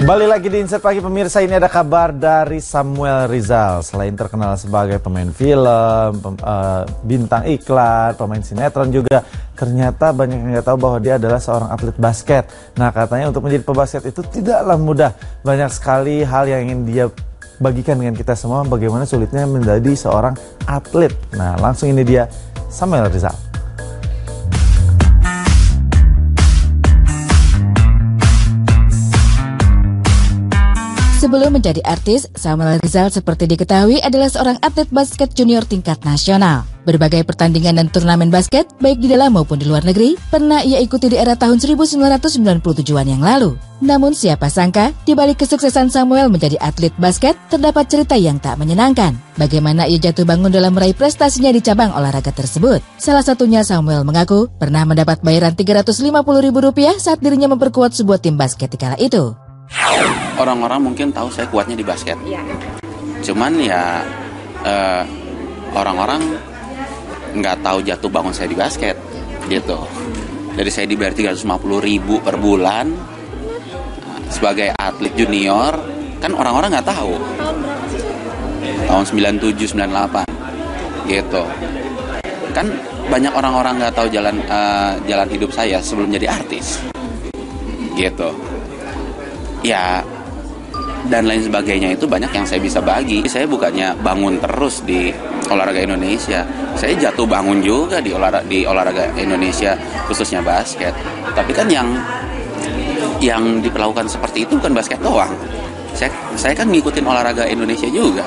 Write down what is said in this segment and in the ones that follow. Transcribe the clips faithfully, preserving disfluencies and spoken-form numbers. Kembali lagi di Insert Pagi Pemirsa, ini ada kabar dari Samuel Rizal. Selain terkenal sebagai pemain film, pem, uh, bintang iklan, pemain sinetron juga, ternyata banyak yang nggak tahu bahwa dia adalah seorang atlet basket. Nah, katanya untuk menjadi pebasket itu tidaklah mudah. Banyak sekali hal yang ingin dia bagikan dengan kita semua, bagaimana sulitnya menjadi seorang atlet. Nah, langsung ini dia Samuel Rizal. Sebelum menjadi artis, Samuel Rizal seperti diketahui adalah seorang atlet basket junior tingkat nasional. Berbagai pertandingan dan turnamen basket, baik di dalam maupun di luar negeri, pernah ia ikuti di era tahun seribu sembilan ratus sembilan puluh tujuh-an yang lalu. Namun siapa sangka, di balik kesuksesan Samuel menjadi atlet basket, terdapat cerita yang tak menyenangkan. Bagaimana ia jatuh bangun dalam meraih prestasinya di cabang olahraga tersebut. Salah satunya Samuel mengaku pernah mendapat bayaran tiga ratus lima puluh ribu rupiah saat dirinya memperkuat sebuah tim basket di kala itu. Orang-orang mungkin tahu saya kuatnya di basket, ya. Cuman ya eh, orang-orang nggak tahu jatuh bangun saya di basket, gitu. Jadi saya dibayar tiga ratus lima puluh ribu per bulan sebagai atlet junior, kan orang-orang nggak tahu. Tahun sembilan puluh tujuh sembilan puluh delapan, gitu. Kan banyak orang-orang nggak tahu jalan eh, jalan hidup saya sebelum jadi artis, gitu. Ya, dan lain sebagainya itu banyak yang saya bisa bagi. Saya bukannya bangun terus di olahraga Indonesia. Saya jatuh bangun juga di olahraga, di olahraga Indonesia, khususnya basket. Tapi kan yang yang diperlakukan seperti itu bukan basket doang. Saya, saya kan ngikutin olahraga Indonesia juga.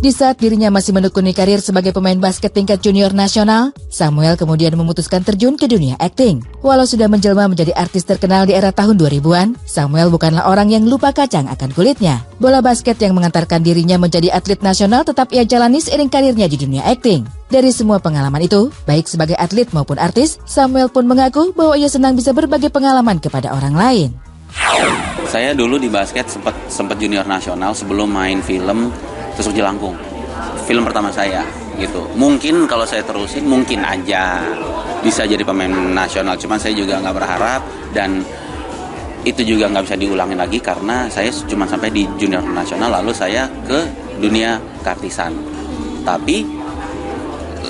Di saat dirinya masih menekuni karir sebagai pemain basket tingkat junior nasional, Samuel kemudian memutuskan terjun ke dunia akting. Walau sudah menjelma menjadi artis terkenal di era tahun dua ribuan, Samuel bukanlah orang yang lupa kacang akan kulitnya. Bola basket yang mengantarkan dirinya menjadi atlet nasional tetap ia jalani seiring karirnya di dunia akting. Dari semua pengalaman itu, baik sebagai atlet maupun artis, Samuel pun mengaku bahwa ia senang bisa berbagi pengalaman kepada orang lain. Saya dulu di basket sempat sempat junior nasional sebelum main film Terus Jelangkung, film pertama saya, gitu. Mungkin kalau saya terusin, mungkin aja bisa jadi pemain nasional. Cuman saya juga nggak berharap, dan itu juga nggak bisa diulangin lagi karena saya cuma sampai di junior nasional, lalu saya ke dunia keartisan. Tapi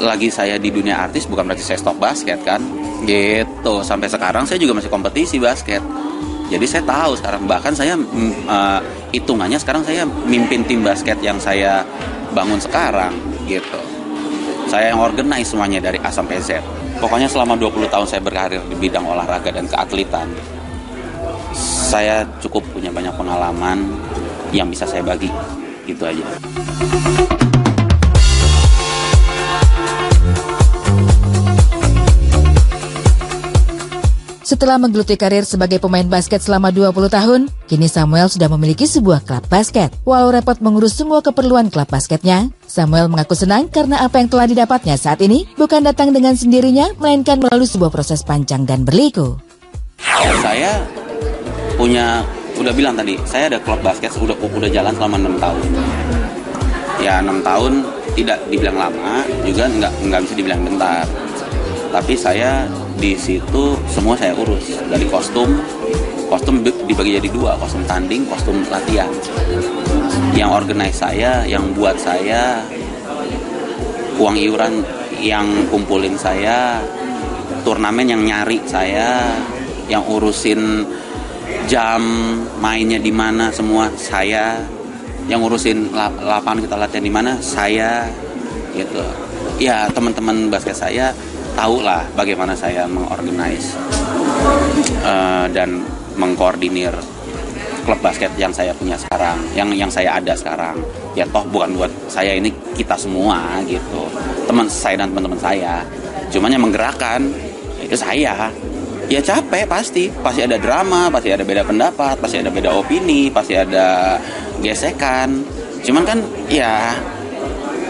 lagi saya di dunia artis, bukan berarti saya stop basket, kan? Gitu. Sampai sekarang saya juga masih kompetisi basket. Jadi saya tahu sekarang, bahkan saya uh, hitungannya sekarang saya mimpin tim basket yang saya bangun sekarang, gitu. Saya yang organize semuanya dari A sampai Z. Pokoknya selama dua puluh tahun saya berkarir di bidang olahraga dan keatletan, saya cukup punya banyak pengalaman yang bisa saya bagi, gitu aja. Setelah menggeluti karir sebagai pemain basket selama dua puluh tahun, kini Samuel sudah memiliki sebuah klub basket. Walau repot mengurus semua keperluan klub basketnya, Samuel mengaku senang karena apa yang telah didapatnya saat ini bukan datang dengan sendirinya, melainkan melalui sebuah proses panjang dan berliku. Saya punya, udah bilang tadi, saya ada klub basket udah, udah jalan selama enam tahun. Ya, enam tahun tidak dibilang lama, juga nggak, nggak bisa dibilang bentar. Tapi saya di situ semua saya urus, dari kostum, kostum dibagi jadi dua, kostum tanding, kostum latihan. Yang organize saya, yang buat saya, uang iuran yang kumpulin saya, turnamen yang nyari saya, yang urusin jam mainnya di mana semua saya, yang urusin lapangan kita latihan di mana saya, gitu. Ya, teman-teman basket saya tahu lah bagaimana saya mengorganize uh, dan mengkoordinir klub basket yang saya punya sekarang, yang yang saya ada sekarang. Ya toh bukan buat saya, ini kita semua, gitu. Teman saya dan teman-teman saya. Cuman yang menggerakkan itu saya. Ya capek pasti, pasti ada drama, pasti ada beda pendapat, pasti ada beda opini, pasti ada gesekan. Cuman kan ya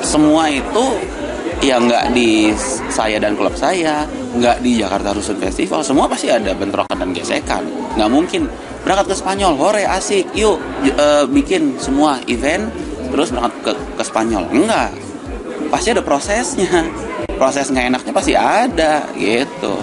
semua itu ya nggak di saya dan klub saya, nggak di Jakarta Rusun Festival, semua pasti ada bentrokan dan gesekan. Nggak mungkin berangkat ke Spanyol, hore asik, yuk e, bikin semua event, terus berangkat ke, ke Spanyol. Nggak, pasti ada prosesnya. proses nggak enaknya pasti ada gitu.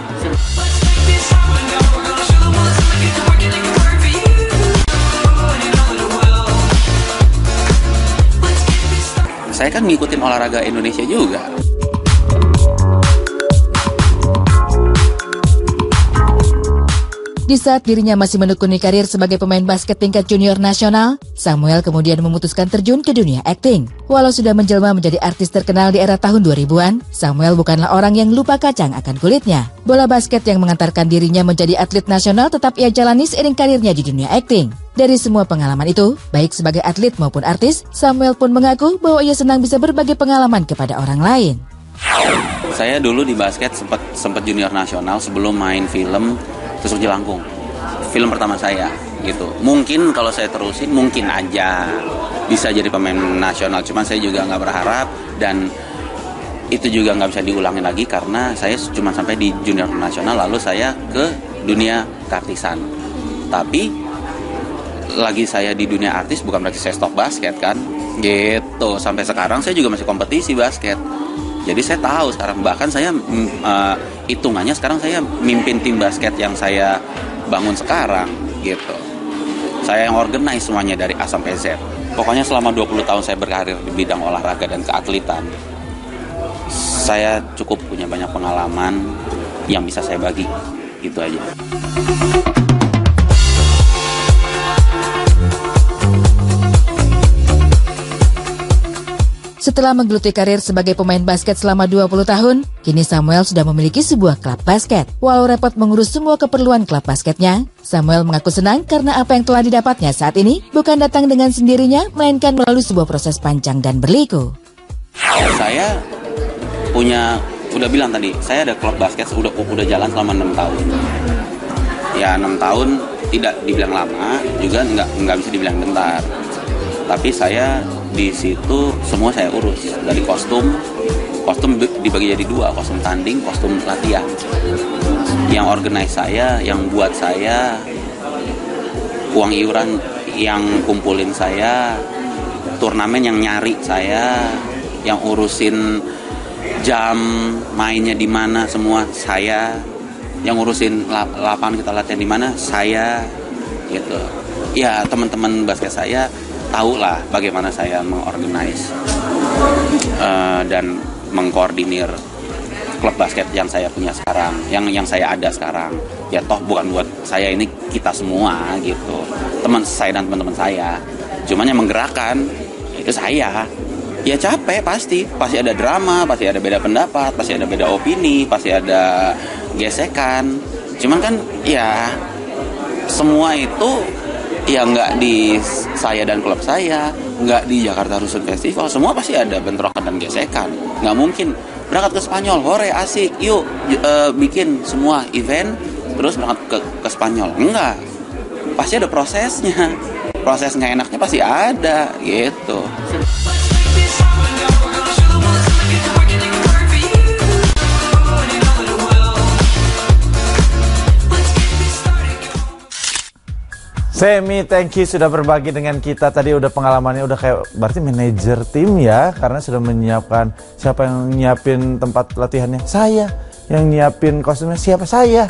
Saya kan ngikutin olahraga Indonesia juga. Di saat dirinya masih menekuni karir sebagai pemain basket tingkat junior nasional, Samuel kemudian memutuskan terjun ke dunia akting. Walau sudah menjelma menjadi artis terkenal di era tahun dua ribuan, Samuel bukanlah orang yang lupa kacang akan kulitnya. Bola basket yang mengantarkan dirinya menjadi atlet nasional tetap ia jalani seiring karirnya di dunia akting. Dari semua pengalaman itu, baik sebagai atlet maupun artis, Samuel pun mengaku bahwa ia senang bisa berbagi pengalaman kepada orang lain. Saya dulu di basket sempat sempat junior nasional sebelum main film Terus Jelangkung, film pertama saya gitu. Mungkin kalau saya terusin mungkin aja bisa jadi pemain nasional, cuman saya juga nggak berharap dan itu juga nggak bisa diulangin lagi karena saya cuma sampai di junior nasional lalu saya ke dunia keartisan. Tapi lagi saya di dunia artis bukan berarti saya stop basket kan gitu. Sampai sekarang saya juga masih kompetisi basket. Jadi saya tahu sekarang, bahkan saya uh, hitungannya sekarang saya mimpin tim basket yang saya bangun sekarang gitu. Saya yang organize semuanya dari A sampai Z. Pokoknya selama dua puluh tahun saya berkarir di bidang olahraga dan keatletan, saya cukup punya banyak pengalaman yang bisa saya bagi, gitu aja. Setelah menggeluti karir sebagai pemain basket selama dua puluh tahun, kini Samuel sudah memiliki sebuah klub basket. Walau repot mengurus semua keperluan klub basketnya, Samuel mengaku senang karena apa yang telah didapatnya saat ini bukan datang dengan sendirinya, melainkan melalui sebuah proses panjang dan berliku. Saya punya, udah bilang tadi, saya ada klub basket udah, udah jalan selama enam tahun. Ya enam tahun tidak dibilang lama, juga nggak, nggak bisa dibilang bentar. Tapi saya di situ semua saya urus, dari kostum, kostum dibagi jadi dua, kostum tanding, kostum latihan. Yang organize saya, yang buat saya, uang iuran yang kumpulin saya, turnamen yang nyari saya, yang urusin jam mainnya di mana semua saya, yang urusin lapangan kita latihan di mana saya, gitu. Ya teman-teman basket saya tahu lah bagaimana saya mengorganize uh, dan mengkoordinir klub basket yang saya punya sekarang, yang yang saya ada sekarang. Ya toh bukan buat saya, ini kita semua gitu, teman saya dan teman-teman saya. Cuman yang menggerakkan itu saya. Ya capek pasti, pasti ada drama, pasti ada beda pendapat, pasti ada beda opini, pasti ada gesekan. Cuman kan ya semua itu ya nggak di saya dan klub saya, nggak di Jakarta Rusun Festival, semua pasti ada bentrokan dan gesekan. Nggak mungkin berangkat ke Spanyol, hore asik, yuk e, bikin semua event, terus berangkat ke, ke Spanyol. Enggak, pasti ada prosesnya, proses nggak enaknya pasti ada, gitu. Semi, thank you sudah berbagi dengan kita. Tadi udah pengalamannya udah kayak berarti manajer tim ya, karena sudah menyiapkan. Siapa yang nyiapin tempat latihannya? Saya. Yang nyiapin kostumnya siapa? Saya.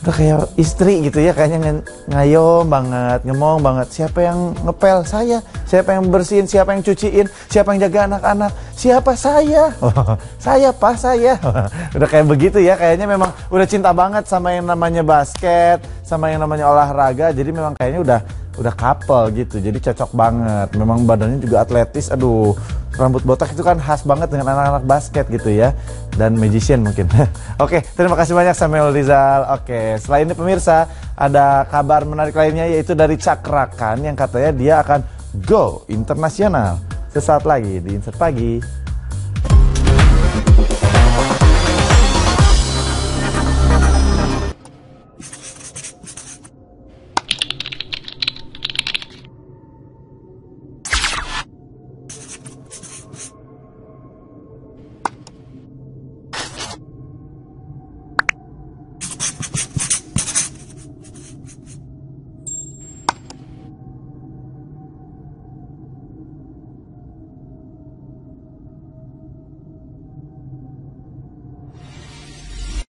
Udah kayak istri gitu ya, kayaknya ng ngayom banget, ngemong banget. Siapa yang ngepel? Saya. Siapa yang bersihin? Siapa yang cuciin? Siapa yang jaga anak-anak? Siapa? Saya. Saya, Pak, saya. Udah kayak begitu ya, kayaknya memang udah cinta banget sama yang namanya basket, sama yang namanya olahraga. Jadi memang kayaknya udah udah couple gitu, jadi cocok banget. Memang badannya juga atletis, aduh, rambut botak itu kan khas banget dengan anak-anak basket gitu ya, dan magician mungkin. Oke, terima kasih banyak Samuel Rizal. Oke, selain ini pemirsa, ada kabar menarik lainnya yaitu dari Cakrakan yang katanya dia akan go internasional. Sesaat lagi di Insert Pagi.